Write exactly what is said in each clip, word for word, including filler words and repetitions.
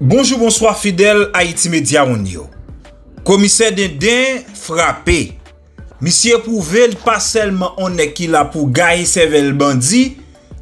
Bonjour, bonsoir fidèle Haïti Média Onio. Commissaire Dindin frappé. Monsieur prouvé pas seulement on est qui là pour gagner sevel bandit,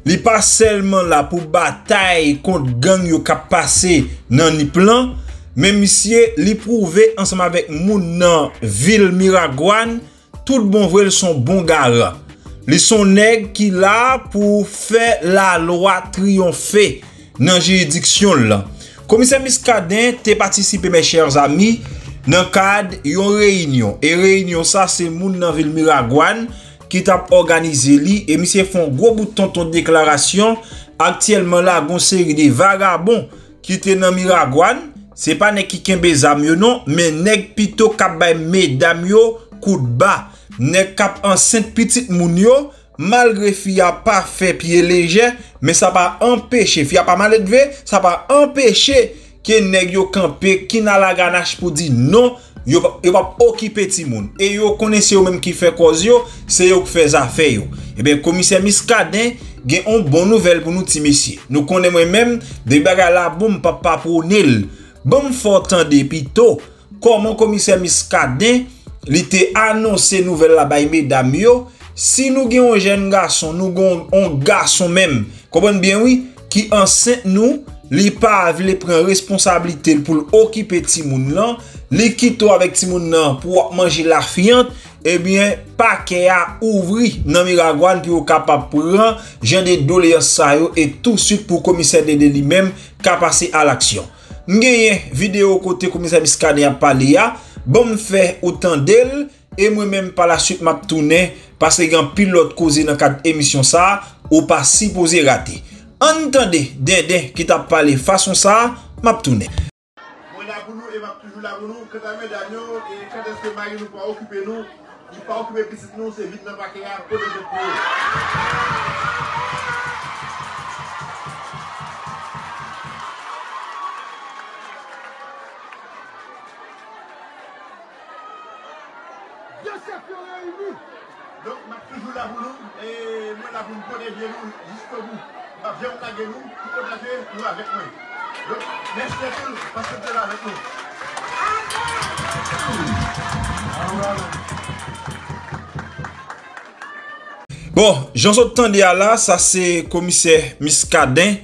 li pas seulement là pour bataille contre gang yo k'ap passé nan ni plan, mais monsieur li prouvé ensemble avec moun nan ville Miragoâne, tout bon vrai son bon gara. Li son nèg qui là pour faire la loi triompher nan juridiction là. Commissaire Muscadin te participé, mes chers amis, dans le cadre d'une réunion. Et réunion, ça, c'est moun nan ville Miragoâne qui t'a organisé li. Et monsieur font gros bout de tonton déclaration. Actuellement, là, gon série de vagabonds qui te nan Miragoâne. C'est pas nek ki kenbe zam yo non, mais nek pito kap bay mesdames yo coup de bas. Nek kap enceinte petite moun yo. Malgré qu'il a pas fait pied léger, mais ça pas empêché, il a pas mal élevé, ça pas empêché que nèg yo camper qui n'a la ganache pour dire non, yo va occuper ti moun. Et yo connaissez yo même qui fait cause yo, c'est yo qui fait affaire yo. Et bien commissaire Muscadin gen une bonne nouvelle pour nous ti messieurs. Nous connaissons même des bagarre la boum papa pour nil. Bon fort temps dépito, comment commissaire Muscadin li té annoncé nouvelle la bay mesdames yo. Si nous avons un jeune garçon, nous avons un garçon même, comprenez bien oui, qui enceinte nous, li pa vle prend responsabilité pour occuper ti moun nan, li kito avec ti moun nan pour manger la fiante, eh bien, paquet a ouvri dans Miragoâne pour capable prendre gens de doléances sa yo et tout de suite pour commissaire de lui-même ka passer à l'action. M'gagne vidéo côté commissaire Muscadin a parlé a, bon fait autant d'elle. Et moi-même, par la suite, m'a tourné parce qu'il y a un pilote causé dans quatre émissions ça, ou pas supposé rater. Entendez, Dindin qui t'a parlé façon ça, m'a tourné. Moi, là pour nous, et m'a toujours là pour nous, quand on met d'agneau, et quand est-ce que Marie nous pas occuper nous, il pas occuper petit nous, c'est vite dans le paquet à côté de donc, je suis toujours là pour nous et moi là pour nous protéger jusqu'au bout. Je viens protéger nous, vous protéger nous avec moi. Donc, laissez-nous parce que vous êtes là avec nous. Bon, j'en suis entendu à là, ça c'est le commissaire Muscadin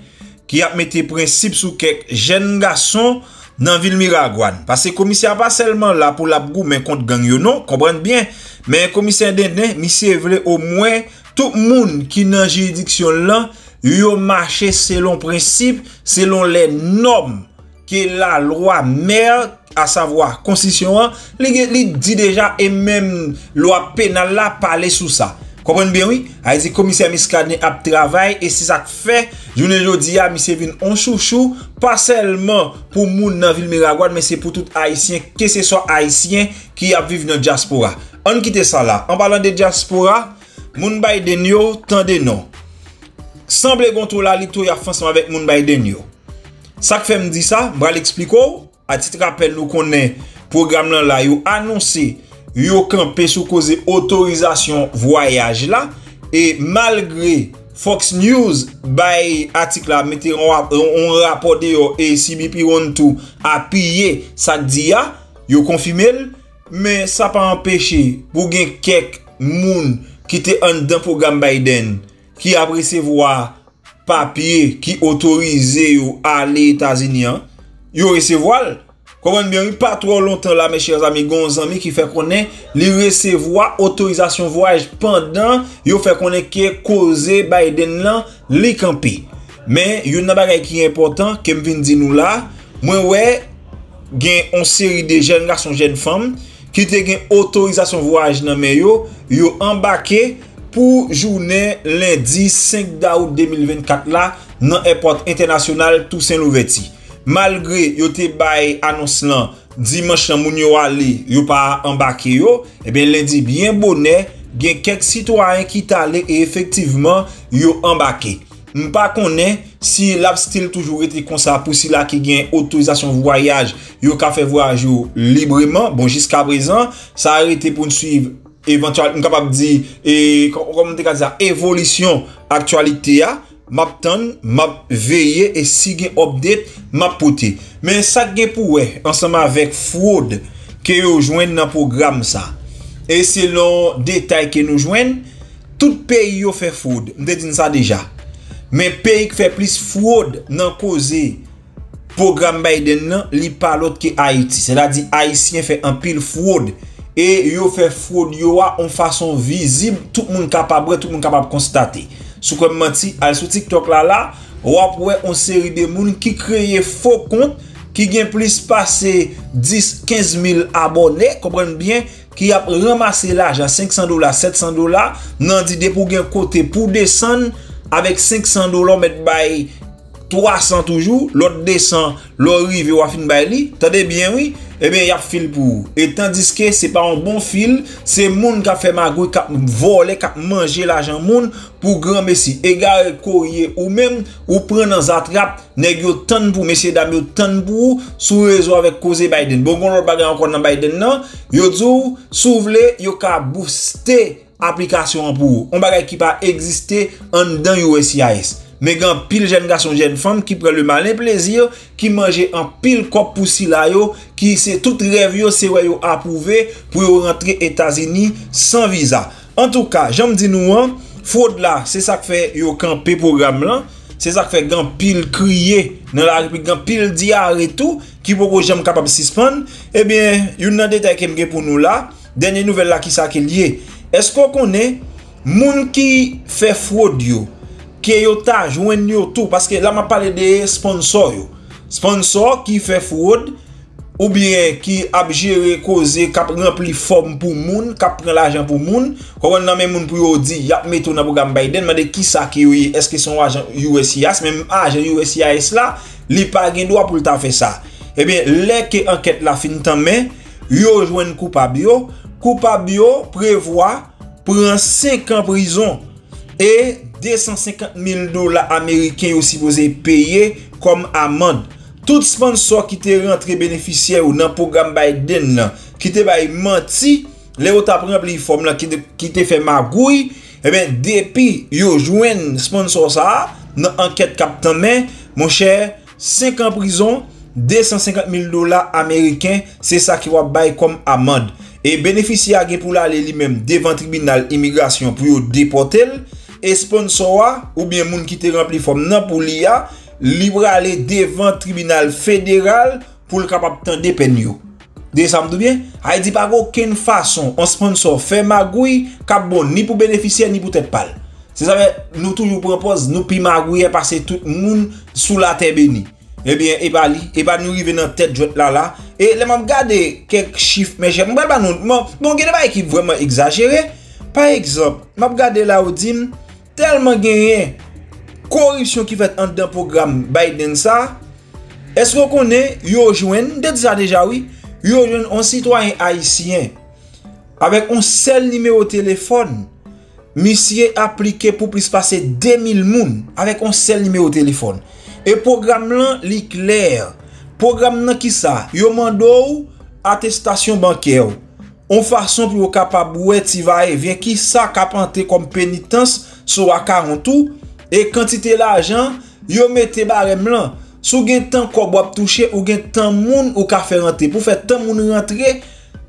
qui a mis des principes sur quelques jeunes garçons dans la ville Miragoâne. Parce que le commissaire n'est pas seulement là pour la boue, mais contre gang yo non, comprenez bien. Mais le commissaire Dindin, monsieur voulait au moins tout le monde qui est dans la juridiction là, yo marché selon principe, selon les normes que la loi mère, à savoir constitution, li dit déjà et même loi pénale là parler sous ça. Comprenez bien oui, a dit commissaire Muscadin a travail et c'est ça fait journée jodi a monsieur vinn on chouchou pas seulement pour moun dans ville Miragoâne mais c'est pour tout haïtien que ce soit haïtien qui a vivre dans diaspora. On quitte ça là. En parlant de diaspora, moun Biden yo tande non. Semble gonto la li to y a ensemble avec moun Biden yo. Ça fait me dit ça, m'ba l'expliquer à titre rappel nous connaît programme là la yo annoncé yo campé sous cause autorisation voyage là et malgré Fox News by article là mettez on rapport de yo et C B P on tout a pillé ça dit a yo confirmé mais ça pas empêché pour gen quelques moun qui était en dans programme Biden qui a recevoir papier qui autorisé yo aller États-Unis yo recevoir. Comment bien, pas trop longtemps là, mes chers amis, gonz amis qui fait connaître les recevoir autorisation voyage pendant yo fait connaître que causé Biden là les camper. Mais yon nan bagay qui est important que me vinn di nous là, moi ouais gen on série de jeunes garçons, jeunes femmes qui te gen autorisation voyage nan men yo, yo embarqué pour journée lundi cinq d'août deux mille vingt-quatre là dans aéroport international Toussaint Louveti. Malgré yo te bay annonce lan dimanche nan moun yo ale yo pa embarqué yo et bien lundi bien bonnet gen quelques citoyens qui t'allé et effectivement yo embarqué. M pa konnen si l'a style toujours été comme ça pour si la qui gen autorisation voyage yo ka fait voyage librement bon jusqu'à présent ça a été pour nous suivre éventuellement capable dire et comme on te ka ça évolution actualité a m'attend, m'a veillé et si gen update m'a porté. Mais ça gen pou wè ensemble avec fraude que yo joindre dans programme ça. Et selon détail que nous joindre, tout pays yo fait fraude. M'te dit ça déjà. Mais pays qui fait plus fraude nan causé programme Biden nan, li pa l'autre que Haïti. C'est-à-dire haïtien fait un pile fraude. Et yo fait fraude yo a en façon visible, tout le monde capable, tout le monde capable constater. Sous comme menti, al sous TikTok là là, ou après on série de monde qui créent faux compte, qui gagne plus passé dix quinze mille abonnés, comprenez bien, qui a ramassé l'argent cinq cents dollars, sept cents dollars, nan dit pour gagne côté pour descendre avec cinq cents dollars mettre bail trois cents toujours, l'autre descend, l'autre rive ou a fin bail li, tendez bien oui. Eh bien, il y a fil pour. Et tandis que ce n'est pas un bon fil, c'est le monde qui a fait magouille, qui a volé, qui a mangé l'argent monde pour grand messie. Égaré, courrier ou même, ou prendre dans la trappe, nèg yo tan pour, messieurs, dames, yo tan pour, sous réseau avec cause Biden. Bon, on va encore dans Biden, non? Yo djou, souvle, yo ka booster application pour. On bagay qui pas exister en dans U S C I S. Mais quand pile jeune garçon, jeune femme qui prend le malin plaisir, qui mange en pile cop pour si la yo, qui c'est tout rêve yo, c'est ouais yo approuvé pour rentrer aux États-Unis sans visa. En tout cas, j'aime dire nous, hein, fraude là, c'est ça qui fait yo camper programme là, c'est ça qui fait grand pile crier dans la République, grand pile diarrhée et tout, qui pour jamais capable suspendre. Eh bien, il y a un détail qui est pour nous là, dernière nouvelle là qui ça qui lié. Est-ce qu'on connaît moun qui fait fraude yo? Qui yo ta jouen yo tout parce que là m'a parlé de sponsor yo. Sponsor qui fait fraude ou bien qui a géré cause qui rempli forme pour moun, qui prend l'argent pour moun, on nan même moun pour yo di y a metou dans programme Biden, mais de qui ça qui yo est-ce que son agent U S C I S même agent U S C I S là, li pa gen droit pour ta faire ça. Eh bien, les que enquête la fin tan men, yo jouen coupable yo, coupable yo prévoit prend cinq ans prison et deux cent cinquante mille dollars américains aussi supposé payer comme amende. Tout sponsor qui était rentré bénéficiaire dans le programme Biden, qui était menti, les autres rempli forme qui était fait magouille, et bien depuis yo jouen sponsor ça, dans enquête captain mais mon cher, cinq ans prison, deux cent cinquante mille dollars américains, c'est ça qui va bailler comme amende. Et bénéficiaire pour aller lui-même devant tribunal immigration pour déporter. Et sponsor ou bien moun qui te rempli forme nan pour l'I A libre aller devant tribunal fédéral pour le capable tande peine yo. De ça m'dou bien, a dit pas aucune façon on sponsor fait magouille cap bon ni pour bénéficiaire ni pour tête pâle. C'est ça nous toujours propose nous pi magouille passer tout moun sous la terre bénie. Eh bien et pas li et pas nous rive dans tête jote là là et les m'm garder quelques chiffres mais j'aime pas non bon gade pas équipe vraiment exagéré. Par exemple, m'm garder là ou dim tellement gagné corruption qui fait en dans programme Biden ça. Est-ce qu'on connaît yo joine de ça déjà oui yo joine un citoyen haïtien avec un seul numéro téléphone monsieur appliqué pour plus passer deux mille moun avec un seul numéro téléphone et programme là li clair programme là qui ça yo mando attestation bancaire en façon pour capable et vient qui ça capanté comme pénitence soit quarante tout et quantité l'argent yo mettez barème là sous gen temps ko bob toucher ou gen temps moun ou ka faire rentrer pour faire temps moun rentrer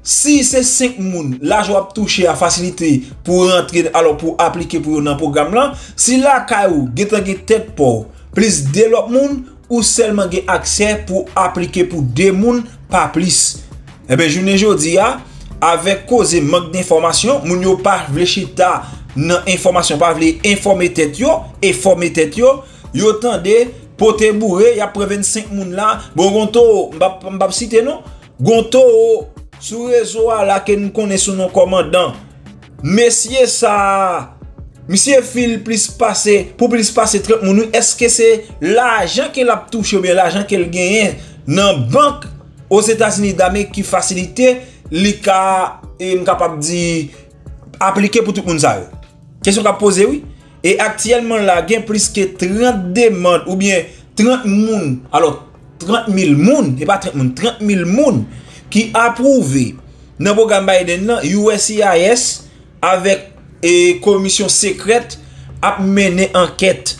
si c'est cinq moun la job toucher à facilité pour rentrer alors pour appliquer pour dans programme là si la caillou gen temps gen tête pour plus de l'autre moun ou seulement gen accès pour appliquer pour deux moun pas plus et ben journée jodi a avec cause manque d'information moun yo pas vlechita non information pas vle informer tête yo informer tête yo yo tande pote bourré y a vingt-cinq moun là bon gonto m'pa citer non gonto sous réseau là que nous connaissons nos commandant monsieur ça monsieur fil plus passer pour plus passer trente moun est-ce que c'est l'argent qu'elle a touché ou bien l'argent qu'elle gagne dans banque aux États-Unis d'Amérique qui facilite li ka et capable di appliquer pour tout le monde ça. Question qu'a posé oui et actuellement là gain plus que trente demandes ou bien trente moun alors trente mille moun et pas trente moun trente mille moun qui approuvé dans programme Biden là U S C I S avec et commission secrète a mené enquête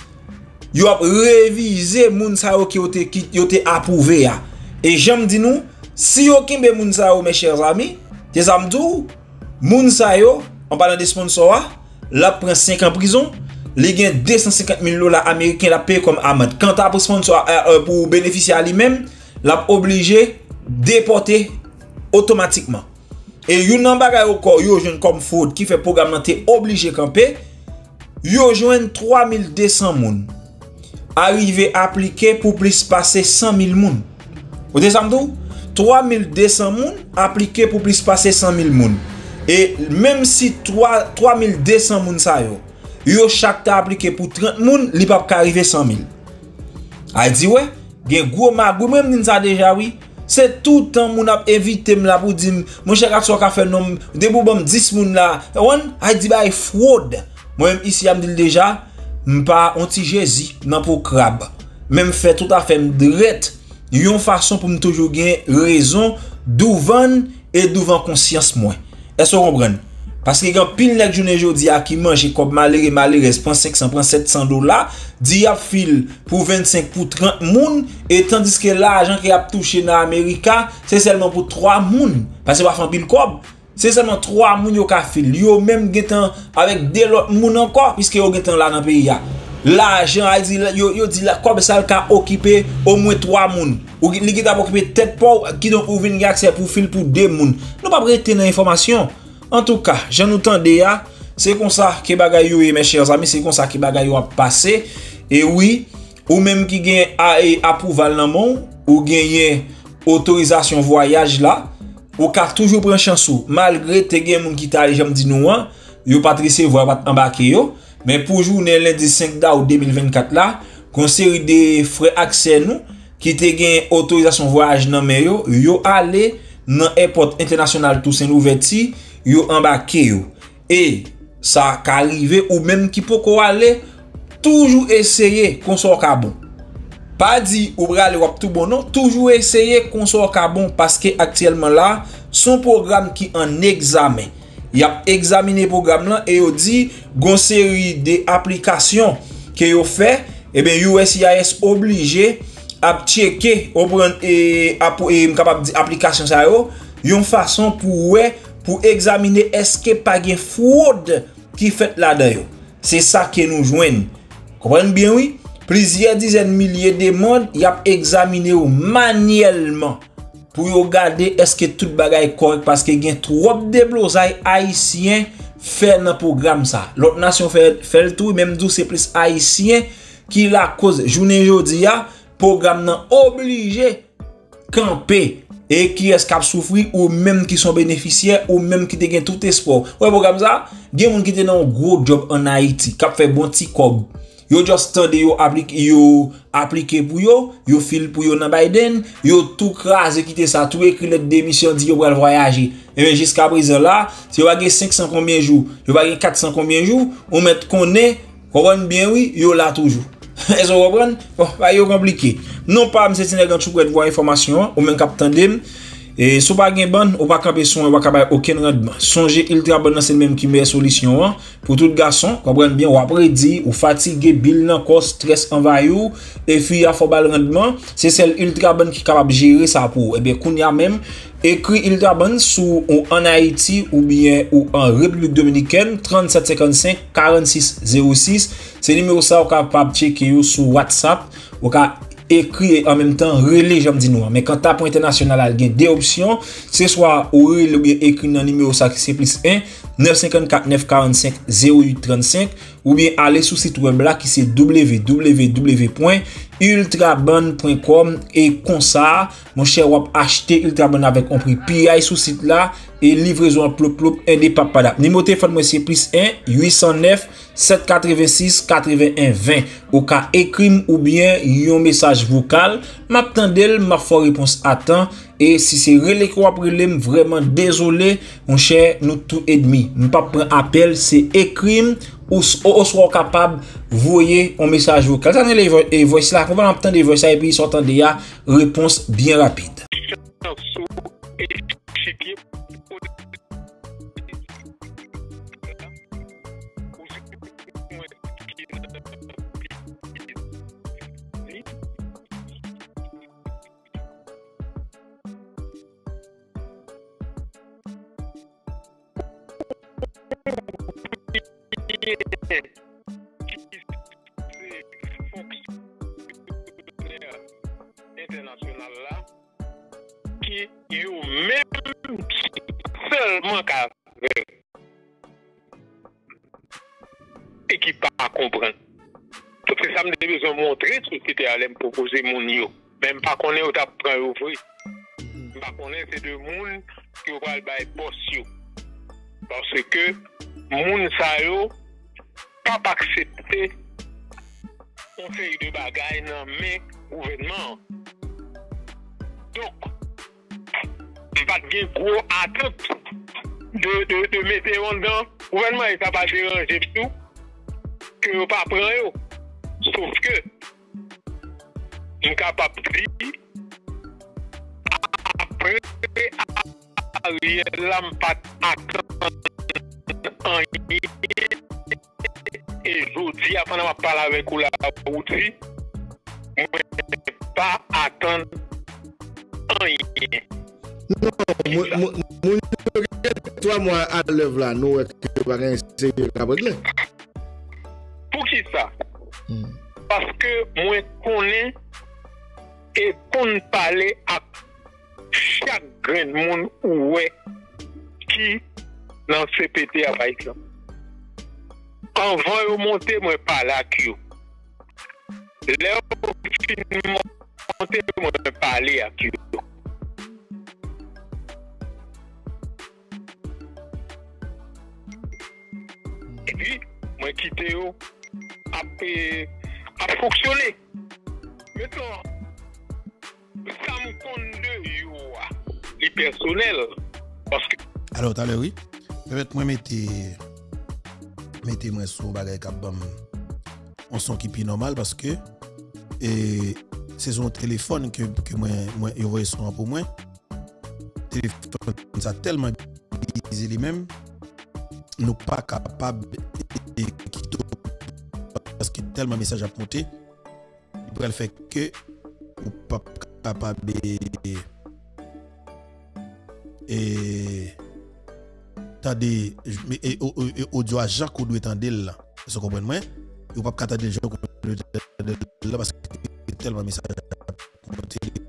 yo a révisé moun sa yo ki yo te ki yo te approuvé ya. Et j'aime di nou, si yo kimbe moun sa yo, mes chers amis, te zamdou, moun sa yo, en parlant de sponsor, la prend cinq ans prison, li gen deux cent cinquante mille dollars américains la paye comme amende. Quand ta pour sponsor euh, pour bénéficier à lui-même, la obligé déporter automatiquement. Et yon nan bagay encore yo joine comme fraude qui fait programme te obligé camper, yo joine trois mille deux cents moun. Arrivé appliqué pour plus passer cent mille moun. Vous descendez trois mille deux cents moun appliqué pour plus passer cent mille moun. Et même si trois mille deux cents moun sa yo, yo chaque ta appliqué pour trente moun, li pa ka arrivé cent mille. A dit ouais, gen gros magou même ni ça déjà oui. C'est tout le temps que je vais éviter pour dire, mon cher, je vais faire dix personnes là. Je dis, c'est fraude. Moi-même, ici, je dis déjà, je ne suis pas anti-Jésus dans le crabe. Même fait tout à fait direct. Il y a une façon pour me toujours gagner raison, devant et devant conscience. Est-ce que vous comprenez? Parce que quand pile la journée aujourd'hui à qui mange comme malheureux malheureux prend cinq cents prend sept cents dollars dit a fil pour vingt-cinq pour trente moun et tandis que l'argent qui a touché dans l'Amérique c'est seulement pour trois moun parce que va faire pile cob c'est seulement trois moun yo ka fil yo même getan avec des autres moun encore puisque yo getan là dans pays là l'argent a dit yo yo dit la cob ça ka occuper au moins trois moun ou li getan occuper tête pour qui donc ou vinn accès pour fil pour deux moun nous pas rester dans information. En tout cas, j'en entendais ya, c'est comme ça que bagay yo et mes chers amis, c'est comme ça que bagay yo a passé. Et oui, ou même qui gagne approval nan moun, ou gagne autorisation voyage là, ou ka toujours prendre chance ou malgré te gen moun ki ta j'aime di nou an, yo pa tresse voyage pat embarquer yo, mais pour journée lundi cinq août deux mille vingt-quatre là, kon série de frères accès nou qui te gagne autorisation voyage nan men yo, yo aller dans airport international Toussaint Louveti. Yo embarqué yo et ça qu'arrivé ou même qui peut qu'on aller toujours essayer qu'on soit carbon pas dit ou bral ou tout bon non toujours essayer qu'on soit carbon parce que actuellement là son programme qui en examen il a examiné programme là et il dit gon série des applications que yo fait et ben U S C I S obligé à checker on prend et capable dire application ça yo une façon pour ouais pour examiner est-ce qu'il n'y a pas de fraude qui fait là-dedans. C'est ça que nous joignons. Comprenez bien, oui? Plusieurs dizaines de milliers de demandes, il y a examiné manuellement pour regarder est-ce que tout bagay est correct parce qu'il y a trop de déblosailles haïtiens fait dans le programme. L'autre nation fait, fait le tout, même d'où c'est plus haïtien qui la cause. Journée aujourd'hui, le programme n'a obligé de camper. Et qui est-ce qui a souffert ou même qui sont bénéficiaires ou même qui ont tout espoir. Ouais, pour comme ça, il y a des gens qui ont un gros job en Haïti, qui ont fait bon petit cob. Ils ont juste appliqué pour eux, ils ont filé pour eux dans Biden, ils ont tout crasé, quitté ça, tout écrit les démissions, dit qu'ils vont voyager. Et bien jusqu'à présent là, si vous avez cinq cents combien de jours, si vous avez quatre cents combien de jours, on met qu'on est, on va bien oui, ils sont là toujours. Est-ce que vous comprenez? Bon, c'est compliqué. Non pas, M. Sénégal, tu peux voir l'information, ou même captain dem. Et si vous n'avez pas de bon, ou pas de son, ou pas aucun rendement. Songez, ultraban, c'est le même qui met la solution. Pour tout garçon, comprenez bien, ou après dit, ou fatigué, bill, encore stress envahi, et puis à fort bal rendement, c'est celle ultraban qui est capable de gérer ça pour. Et bien, qu'on y a même écrit ultraban sous ou en Haïti ou bien ou en République Dominicaine, trente-sept cinquante-cinq quarante-six zéro six. C'est le numéro ça, ou capable de checker sur WhatsApp, ou capable écrit et en même temps relais j'aime dis nous mais quand ta point international a deux options c'est soit ou relais ou bien écrit dans numéro ça qui c'est plus un neuf cinq quatre neuf quatre cinq zéro huit trois cinq ou bien aller sur site web là qui c'est w w w point ultraban point com et comme ça mon cher wap acheter ultraban avec un prix P I sur site là et livraison plop plop et des papada numéro téléphone moi c'est plus un huit zéro neuf sept huit six huit un deux zéro ou ka écrit ou bien yon message vocal m'attendel m'a fort réponse attend et si c'est relais quoi problème vraiment désolé mon cher nous tout ennemi m'pa prend appel c'est écrit ou soit capable voyer un message vocal ça les et voice là on va entendre des voix et puis sortant des réponse bien rapide. international là qui ont même seulement qu'à et qui pas comprendre. Donc c'est ça me besoin montrer ce qui était à l'aime proposer mon yo. Même pas qu'on est au tap prend ouvrir. Pas qu'on est c'est deux monde qui va le bail boss parce que moun sa yo pas accepter conseil de bagaille non mais gouvernement. Donc, il va y a gros attente de, de, de mettre en dedans. Le gouvernement est capable de déranger tout, que vous pas prendre. Sauf que, il est capable de dire, après, Ariel Lampat attend en ligne. Et je vous dis, après avoir parlé avec vous, aujourd'hui, je ne vais pas attendre. Non, mon toi moi à l'œuvre là, nous que pas sérieux là. Pour qui ça? Mm. Parce que moi connais et qu'on parler à chaque grain de monde ouais qui dans C P T à Haïti. Quand vous monter moi pas là qui. Là finalement monter moi parler à qui. Moi qui t'ai à fonctionner. Maintenant, ça me compte de les personnels. Parce que. Alors, t'as l'air, oui. Peut-être moi mettez mettez-moi sur bagay kabam. On son qui est normal parce que et c'est son téléphone que que moi moi envoyer son pour moi. Téléphone ça tellement utilisé lui-même. Nous pas capable de quitter parce que tellement message à monter il pourrait le faire que ou pas capable et attendez et audio à Jacques ou doit attendre là vous comprenez moi ou pas capable attendre Jacques là parce que tellement message à monter de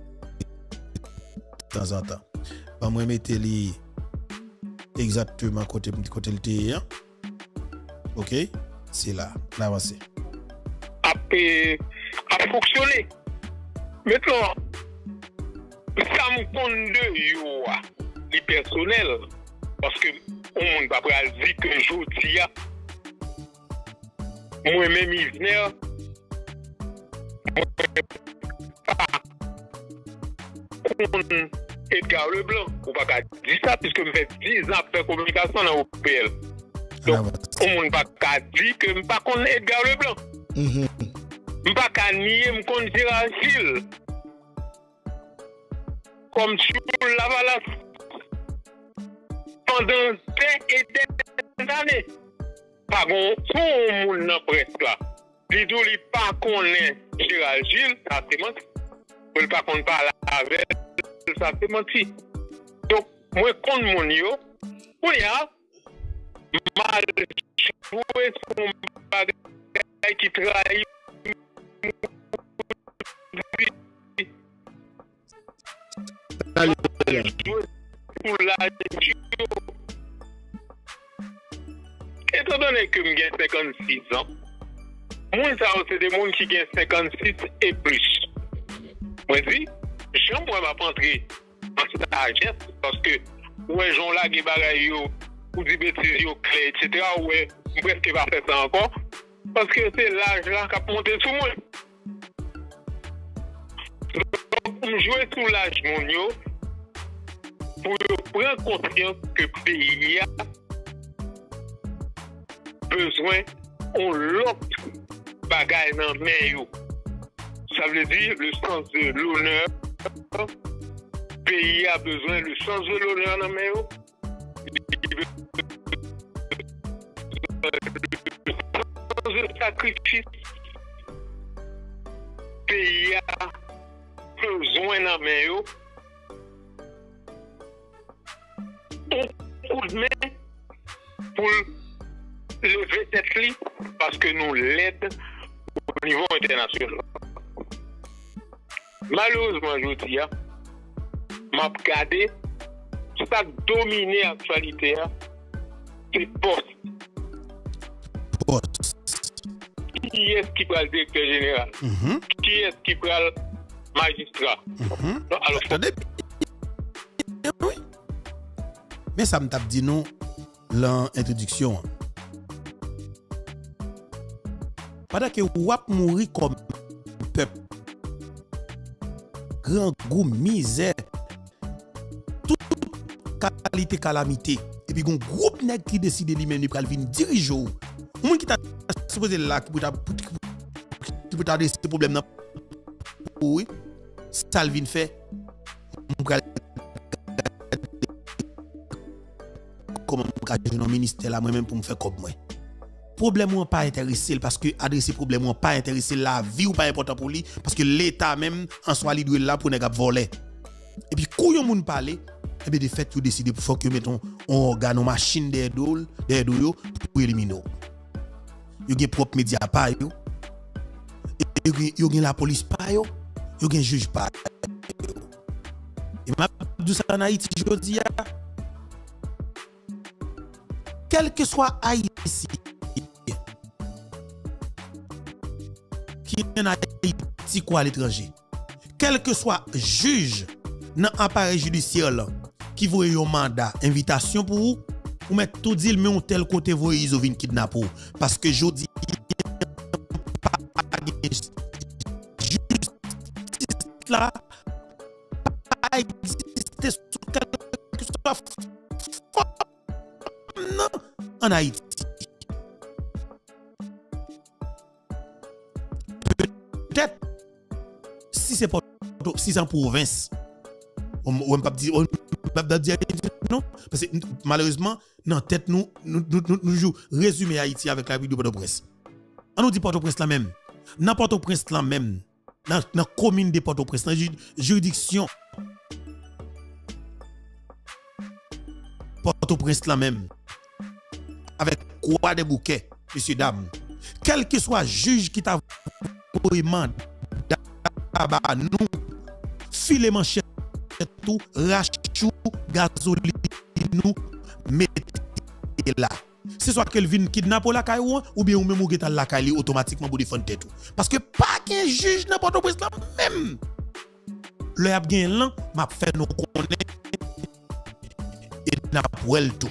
temps en temps pas moi mettez les exactement côté côté le T I A. OK, c'est là, l'avancée. A a fonctionné. Maintenant, ça me compte de yo les personnels parce que on ne va pas dire qu'un jour il y a moi même il venait pas Edgar Leblanc, on ne va pas dire ça puisque je fais dix ans de communication dans l'O P L. Donc, on ne va pas dire que je ne connais pas Edgar Leblanc. Je ne va pas nier que je connais Gérard Gilles. Comme sur la valasse. Pendant des et des années, par contre, tout le monde n'a pas là. Il ne connaît pas Gérard Gilles, ça c'est menti. Il ne connaît pas avec. Ça c'est menti. Donc, moi, quand mon yo, on y a mal joué son bagage qui trahit. Pour la étant donné que j'ai cinquante-six ans, moi, ça, c'est des gens qui ont cinquante-six et plus. Moi, si. Je ne pourrais pas entrer en sagesse parce que, ouais, j'en lag et bagaille, ou des bêtises, et cetera. Ouais, je ne pourrais pas faire ça encore parce que c'est l'âge là qui a monté sous moi. Donc, on joue sous l'âge, mon yo, pour prendre conscience que le pays a besoin on l'autre bagaille dans le main. Ça veut dire le sens de l'honneur. Le pays a besoin du sens de l'honneur dans mes hauts. Le sens de sacrifice. Le pays a besoin dans mes hauts. Un coup de main pour lever cette ligne parce que nous l'aide au niveau international. Malheureusement, je vous dis, m'a regardé, ça domine l'actualité, c'est poste. Poste. Qui est-ce qui prend le directeur général? Mm-hmm. Qui est-ce qui prend le magistrat? Mm-hmm. Non, alors, attendez. Oui. Mais ça me tape dit non l'introduction. Pendant que vous avez mouru comme peuple, grand goût, misère, toute qualité, calamité, et puis un groupe qui décide lui-même de venir diriger. Les gens qui t'a supposé là, qui peut t'adresser ce problème, oui, ça vient faire. Comment je suis dans le ministère là moi-même pour me faire comme moi. Problème ou pas intéressé parce que adresser problème ou pas intéressé la vie ou pas important pour lui parce que l'état même en soi lui doit là pour ne pas voler. Et puis quand on parle, et bien de fait vous décidez pour faire que mettons on organe une machine des doules, des douilles pour éliminer. Yo gen propre média pa yo. Yo gen la police pa yo, yo gen juge pa. Et m'a dit ça en Haïti jodi a. Quel que soit Haïti qui est en Haïti ou à l'étranger, quel que soit juge dans l'appareil judiciaire qui voit un mandat, invitation pour vous, ou mettre tout dit, mais on tel côté vous ils ont vint kidnapper. Parce que je dis, juste là, pas exister sous quel que soit forme en Haïti. Peut-être, si c'est si en province, on ne peut pas dire, on peut dire non, parce que malheureusement, dans tête nous, nous, nous, nous, nous jouons résumer Haïti avec la vidéo de Port-au-Prince. On nous dit Port-au-Prince là même, dans Port-au-Prince là même, dans la commune de Port-au-Prince, dans la juridiction Port-au-Prince là même, avec quoi des bouquets, messieurs, dames, quel que soit le juge qui t'a commandé, nous, filer manchette tout, rachou, gazoline, nous, mettez là. C'est soit qu'elle vient kidnapper la caillou, ou bien ou même ou geta la caillou automatiquement pour défendre tout. Parce que pas qu'un juge n'a pas de presse là même. Le yap gen lan, m'a fait nous connaître et n'a pas le tout.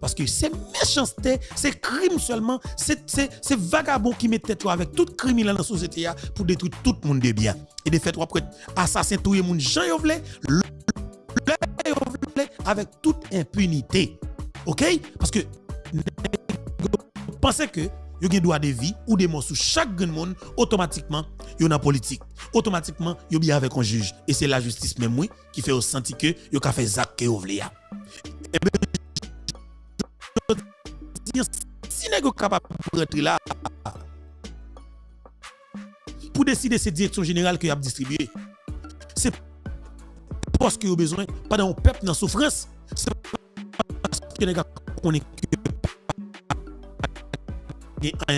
Parce que c'est méchanceté, c'est crime seulement, c'est vagabond qui met tête avec tout crime dans la société pour détruire tout le monde de bien. Et de fait, on peut assassiner tout le monde, Jean Yovle, le Yovle, avec toute impunité. Ok? Parce que, pensez que, vous avez un droit de vie ou des morts sous chaque grand monde, automatiquement, vous avez une politique. Automatiquement, vous avez bien avec un juge. Et c'est la justice même, oui, qui fait sentir que vous avez fait ça que vous voulez. Si n'est capable de rentrer là pour décider cette direction générale qu'il a distribuée, c'est parce qu'il a besoin, pas d'un peuple dans souffrance, c'est parce qu'on est un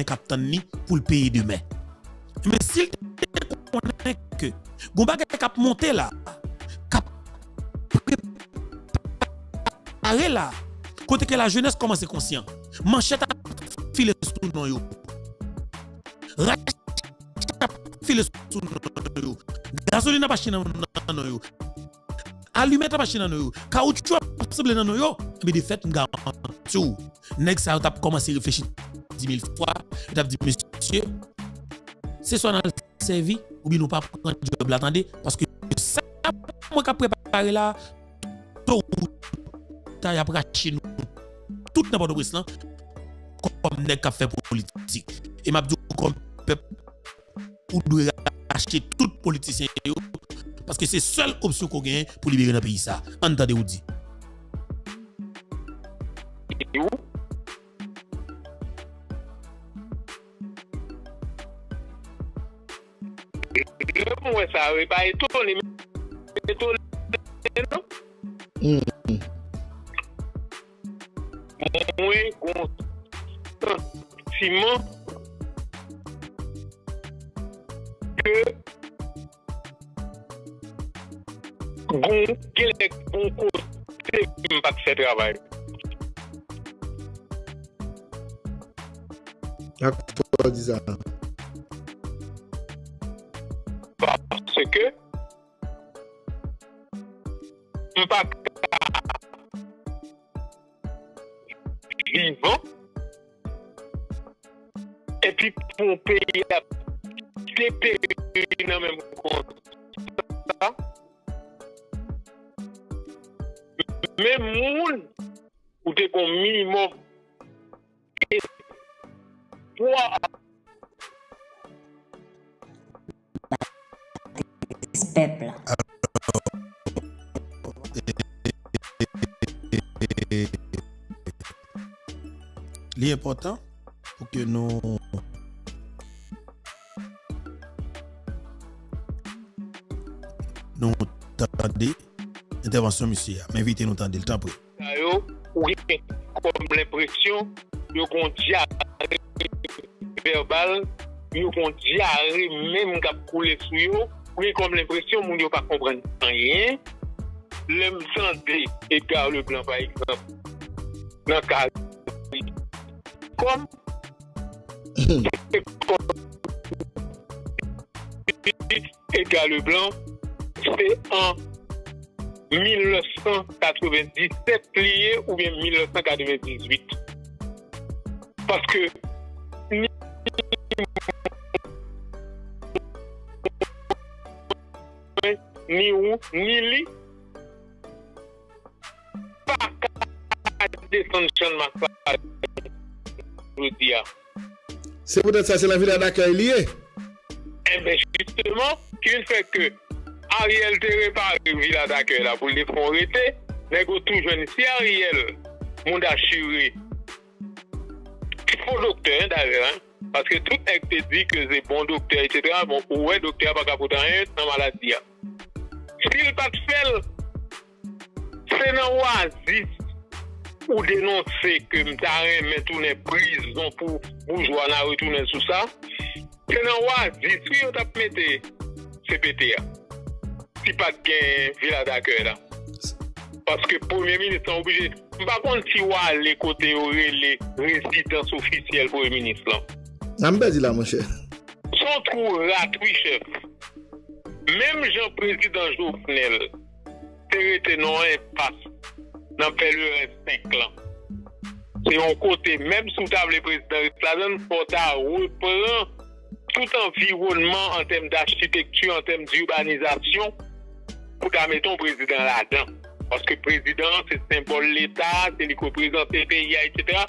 captain ni pour le pays demain. Mais s'il connaît que Gomba cap monter là, cap préparer là, côté que la jeunesse commence à être consciente. Manchette à filer sous nos yeux. Rachète à filer sous nos yeux. Gasoline à passer dans nos yeux. Allumette à passer dans nos yeux. Caoutchouc à passer dans nos yeux. Mais de fait, nous garantissons. Next, ça a commencé à réfléchir dix mille fois. On a dit, monsieur, c'est soit dans le servi, ou bien nous pas prendre du job. Attendez, parce que ça, moi qui a préparé là, tout, ça a racheté nous. Tout n'importe où, comme n'est qu'à faire politique. Et m'a dit comme peuple, on doit acheter tout politicien parce que c'est seule option qu'on gagne pour libérer le pays. Ça, entendez-vous dire? Le moins ça, oui, pas étonné, étonné. Oui, oui. bâtiment que bon, quel est bon côté pas fait travail. Parce que on pas vivant et puis pour payer les pays dans même compte. Même monde ou des qu'on minimum trois peuple. L'important pour que nous nous t'attendons intervention monsieur, m'inviter nous tendre le temps pour. Oui, comme l'impression de qu'on diarrhée verbal, nous qu'on diarrhée même qu'à couler sur eux. Oui, comme l'impression mon yo pas comprendre rien. L'aime santé Edgar Leblanc par exemple. Dans cas comme Edgar Leblanc c'est en mille neuf cent quatre-vingt-dix-sept plié ou bien mille neuf cent quatre-vingt-dix-huit. Parce que ni ou, ni li, pas qu'à descendre sur ma part. C'est peut-être ça, c'est la ville d'accueil liée. Eh bien, justement, qu'il fait que Ariel te répare une ville d'accueil là pour les fonds arrêtés, mais que tout jeune, si Ariel, mon assuré, faux docteur d'ailleurs, hein? Parce que tout est te dit que c'est bon docteur, et cetera. Bon, ouais, docteur, pas capable rien dans la maladie. S'il pas fait, c'est dans l'oasis ou dénoncer que m'tarren met tout en prison pour bourgeois n'a retourner sous ça. C'est dans l'oasis, oui, on t'a metté C P T A. Si pas de villa d'accueil là. Parce que Premier ministre est obligé. Par contre, si on a les côtés, les résidences officielles pour le ministre là. Ça me dit là, mon cher. Son trou rat, oui, chef. Même Jean-Président Jovenel, c'est non impasse dans le cinq ans. C'est un côté, même sous table le président, la zone Porta reprend tout environnement en termes d'architecture, en termes d'urbanisation, pour mettre ton président là-dedans. Parce que le président, c'est le symbole de l'État, c'est lui qui représente le pays, et cetera.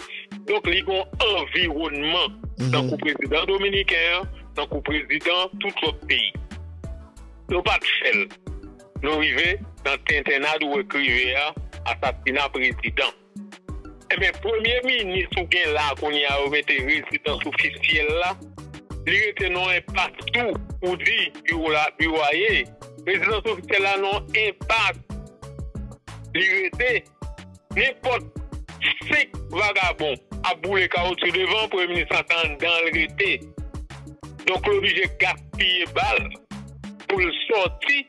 Donc, il y a un environnement dans le président dominicain, dans le président tout l'autre pays. Nous pas de faire. Nous arrivons dans l'internat où écrivait assassinat président. Eh bien, premier ministre qui est là, qu'on y a remetté résidence officielle là, il était non partout où dit bureau là, bureau ailleurs. Résidence officielle là non impact. Il était n'importe cinq vagabonds à bouler caoutchouc devant premier ministre attend dans le rété. Donc l'obligé gaspiller balle. Pour le sortir,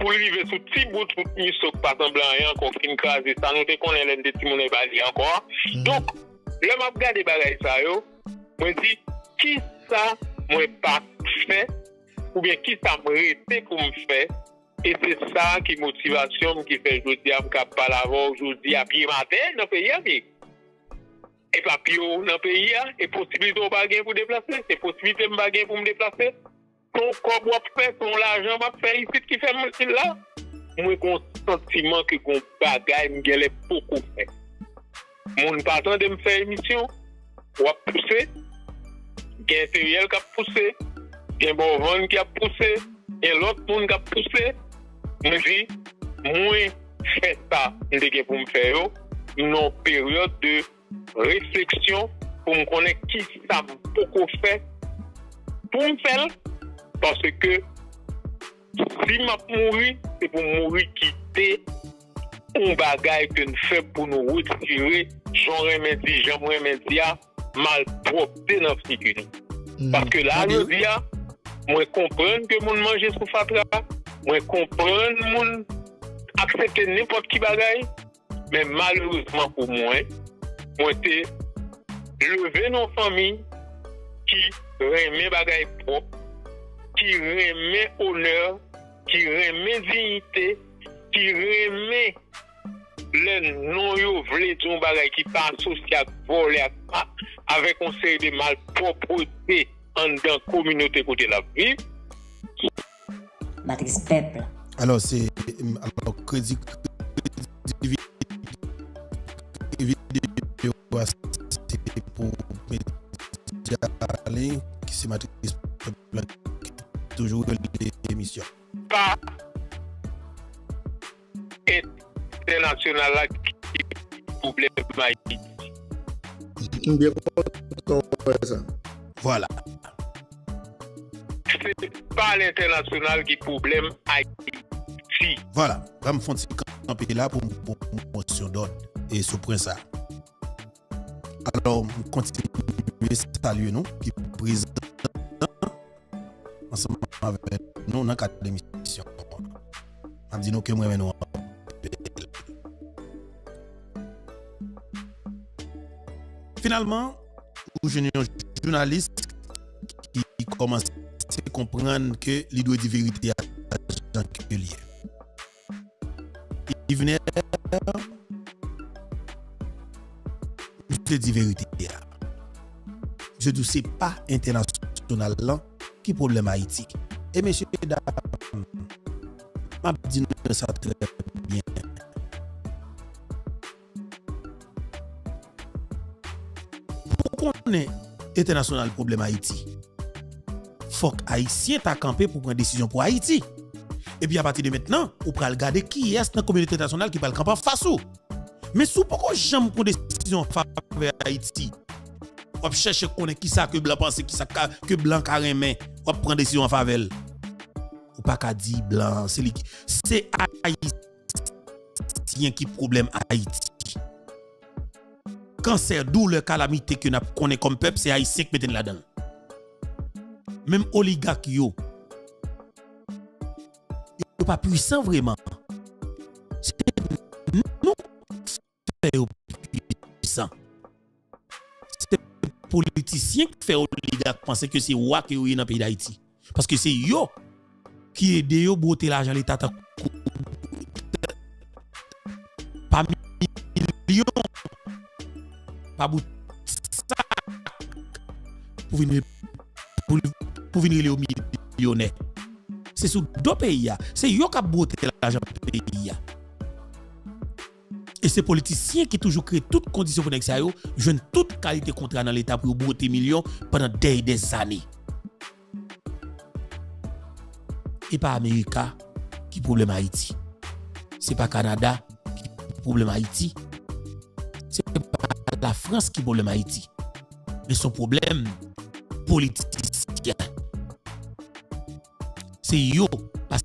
pour arriver sous petit bout de mission, par exemple, encore fin crasé, ça nous déconne l'un des petits monnaies bali encore. Donc, le m'a regardé bagaille ça, yo, moi dit, qui ça moi pas fait, ou bien qui ça me reste pour me faire, et c'est ça qui motivation qui fait aujourd'hui à me parler avant, aujourd'hui à pied matin dans le pays. Et pas pied dans le pays, et possibilité de baguer pour déplacer, c'est possibilité de baguer pour me déplacer. Ton corps va faire, ton l'argent va faire ici qui fait mon style là. Moi, j'ai un sentiment que mon bagage, je l'ai beaucoup fait. Mon partant de me faire émission, on va pousser. Il y a un Céréal qui a poussé. Il y a un Bovon qui a poussé. Il y a l'autre monde qui a poussé. Je dis, moi, je fais ça. Je pour me faire une période de réflexion pour me connaître qui ça beaucoup fait. Pour me faire. Parce que si je mourir, c'est pour mourir quitter un bagage que nous faisons pour nous retirer. J'en remercie, j'en remercie, malpropre dans sécurité. Parce que là, je dis, moi comprendre que mon manger sous fatra, moi comprendre mon accepter n'importe qui bagaille, mais malheureusement pour moi, moi t'ai levé nos familles qui remet bagaille propre, qui remet honneur, qui remet dignité, qui remet les non-yo vle ton bagay qui pas associé à voler avec un série de malpropreté en dans communauté côté la vie. Matrice peuple. Alors c'est alors crédit c'est pour aller qui c'est matrice peuple toujours l'émission. Pas et international là qui problème Haïti. Bien content ça. Voilà. C'est pas l'international qui problème Haïti. Voilà. Là me font camper là pour pour motion d'ordre et ce point ça. Alors continuer saluer nous qui présent ensemble avec nous dans quatre émissions. On dit nous que moi nous finalement, j'ai un journaliste qui commence à comprendre que il doit dire vérité à Jean Kelly. Il venait, je dis vérité. Je ne sais pas international là qui problème Haïti. Et messieurs et dames, m'a dit ça très bien. On est international problème Haïti. Faut que Haïtien t'a campé pour prendre décision pour Haïti. Et puis à partir de maintenant, on peut regarder qui est dans la communauté internationale qui va le camper face ou. Mais sous pourquoi j'aime prendre décision en faveur Haïti? On cherche qu'on est qui ça que blanc pense, qui ça que blanc carrément. On prend décision en faveur. Ou pas qu'à dire blanc, c'est li... c'est Haïtien qui problème Haïti. Cancer, douleur, calamité que nous connaissons comme peuple, c'est Haïtien qui mettons là-dedans. Même oligarque, ils ne sont pas puissants vraiment. C'est nous qui faisons puissants. C'est les politiciens qui font oligarque penser que c'est eux qui sont dans le pays d'Haïti. Parce que c'est eux qui aident à botter l'argent de l'État. Pas millions. Pas bout pour venir pour, pour venir les millionnaires. C'est sous deux pays. C'est yo qui a bouté l'argent du pays. Et ces politiciens qui toujours créent toutes conditions pour ça, jeune toute qualité contrat dans l'État pour bouter millions pendant des, des années. Et pas l'Amérique qui problème Haïti. C'est pas Canada qui problème Haïti. C'est pas la France qui problème Haïti. Mais son problème politique. C'est yo parce